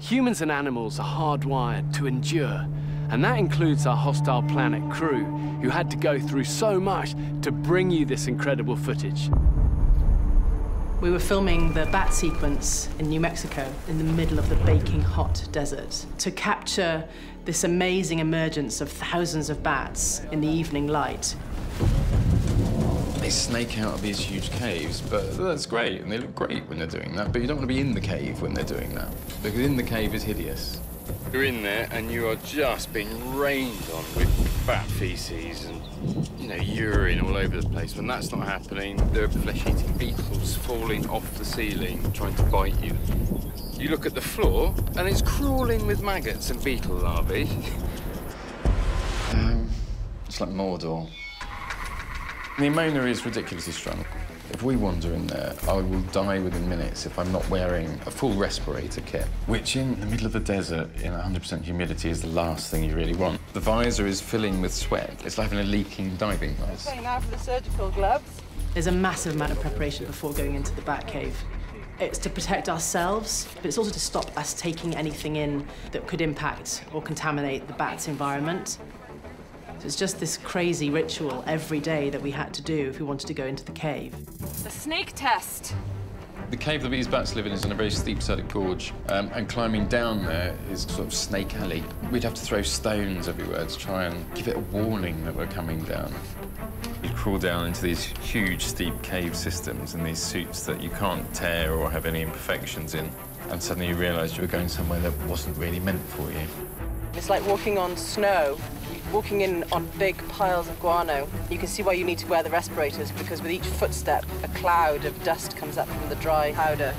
Humans and animals are hardwired to endure, and that includes our Hostile Planet crew, who had to go through so much to bring you this incredible footage. We were filming the bat sequence in New Mexico in the middle of the baking hot desert to capture this amazing emergence of thousands of bats in the evening light. They snake out of these huge caves, but that's great, and they look great when they're doing that, but you don't want to be in the cave when they're doing that, because in the cave is hideous. You're in there and you are just being rained on with bat feces and, you know, urine all over the place. When that's not happening, there are flesh-eating beetles falling off the ceiling trying to bite you. You look at the floor and it's crawling with maggots and beetle larvae. It's like Mordor. The ammonia is ridiculously strong. If we wander in there, I will die within minutes if I'm not wearing a full respirator kit, which in the middle of the desert, in 100% humidity, is the last thing you really want. The visor is filling with sweat. It's like having a leaking diving glass. OK, now for the surgical gloves. There's a massive amount of preparation before going into the bat cave. It's to protect ourselves, but it's also to stop us taking anything in that could impact or contaminate the bat's environment. So it's just this crazy ritual every day that we had to do if we wanted to go into the cave. The snake test. The cave that these bats live in is in a very steep-sided gorge, and climbing down there is sort of snake alley. We'd have to throw stones everywhere to try and give it a warning that we're coming down. You'd crawl down into these huge, steep cave systems in these suits that you can't tear or have any imperfections in, and suddenly you realised you were going somewhere that wasn't really meant for you. It's like walking on snow. Walking in on big piles of guano, you can see why you need to wear the respirators, because with each footstep, a cloud of dust comes up from the dry powder.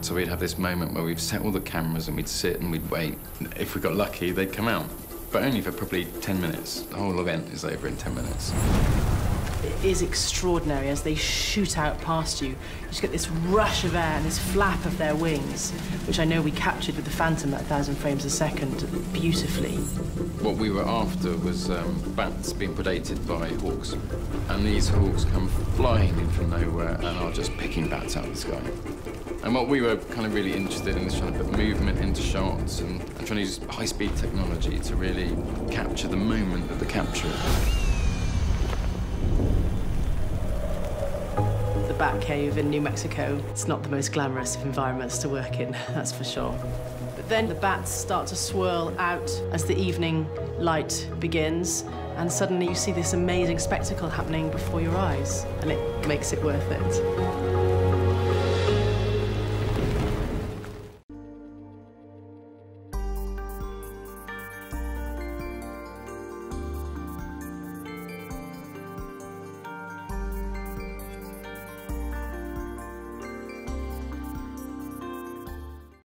So we'd have this moment where we'd set all the cameras and we'd sit and we'd wait. If we got lucky, they'd come out, but only for probably 10 minutes. The whole event is over in 10 minutes. It is extraordinary as they shoot out past you. You just get this rush of air and this flap of their wings, which I know we captured with the Phantom at 1,000 frames a second beautifully. What we were after was bats being predated by hawks. And these hawks come flying in from nowhere and are just picking bats out of the sky. And what we were kind of really interested in is trying to put movement into shots and trying to use high-speed technology to really capture the moment of the capture. Bat cave in New Mexico. It's not the most glamorous of environments to work in, that's for sure. But then the bats start to swirl out as the evening light begins, and suddenly you see this amazing spectacle happening before your eyes, and it makes it worth it.